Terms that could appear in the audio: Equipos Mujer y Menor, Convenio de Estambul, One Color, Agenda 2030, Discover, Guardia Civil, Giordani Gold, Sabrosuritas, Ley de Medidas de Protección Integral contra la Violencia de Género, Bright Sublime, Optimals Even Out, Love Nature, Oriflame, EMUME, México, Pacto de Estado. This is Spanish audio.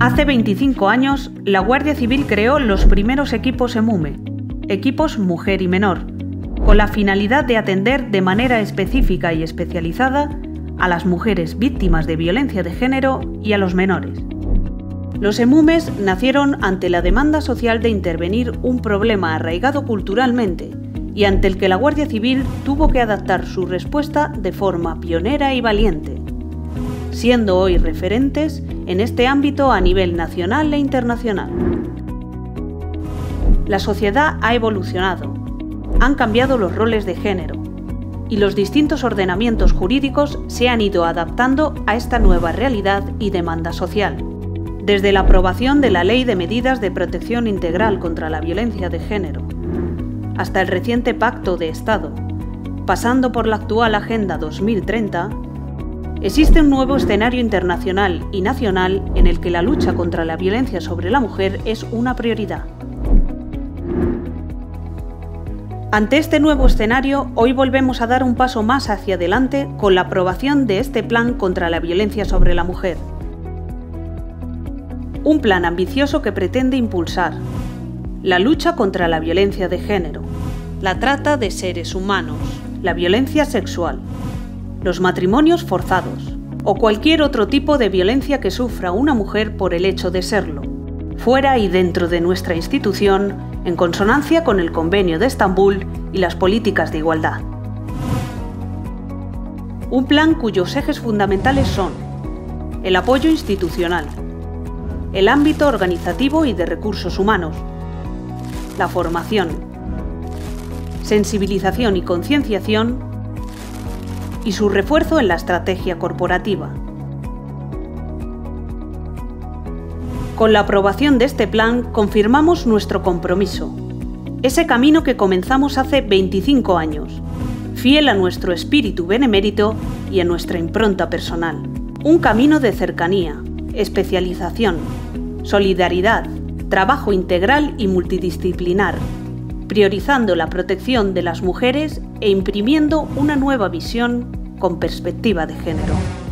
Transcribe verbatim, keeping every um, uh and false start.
Hace veinticinco años, la Guardia Civil creó los primeros equipos EMUME, Equipos Mujer y Menor, con la finalidad de atender de manera específica y especializada a las mujeres víctimas de violencia de género y a los menores. Los EMUMES nacieron ante la demanda social de intervenir un problema arraigado culturalmente y ante el que la Guardia Civil tuvo que adaptar su respuesta de forma pionera y valiente, siendo hoy referentes en este ámbito a nivel nacional e internacional. La sociedad ha evolucionado, han cambiado los roles de género y los distintos ordenamientos jurídicos se han ido adaptando a esta nueva realidad y demanda social. Desde la aprobación de la Ley de Medidas de Protección Integral contra la Violencia de Género, hasta el reciente Pacto de Estado, pasando por la actual Agenda dos mil treinta, existe un nuevo escenario internacional y nacional en el que la lucha contra la violencia sobre la mujer es una prioridad. Ante este nuevo escenario, hoy volvemos a dar un paso más hacia adelante con la aprobación de este Plan contra la Violencia sobre la Mujer. Un plan ambicioso que pretende impulsar la lucha contra la violencia de género, la trata de seres humanos, la violencia sexual, los matrimonios forzados o cualquier otro tipo de violencia que sufra una mujer por el hecho de serlo, fuera y dentro de nuestra institución, en consonancia con el Convenio de Estambul y las políticas de igualdad. Un plan cuyos ejes fundamentales son el apoyo institucional, el ámbito organizativo y de recursos humanos, la formación, sensibilización y concienciación, y su refuerzo en la estrategia corporativa. Con la aprobación de este plan confirmamos nuestro compromiso, ese camino que comenzamos hace veinticinco años, fiel a nuestro espíritu benemérito y a nuestra impronta personal. Un camino de cercanía, especialización, solidaridad, trabajo integral y multidisciplinar, priorizando la protección de las mujeres e imprimiendo una nueva visión con perspectiva de género.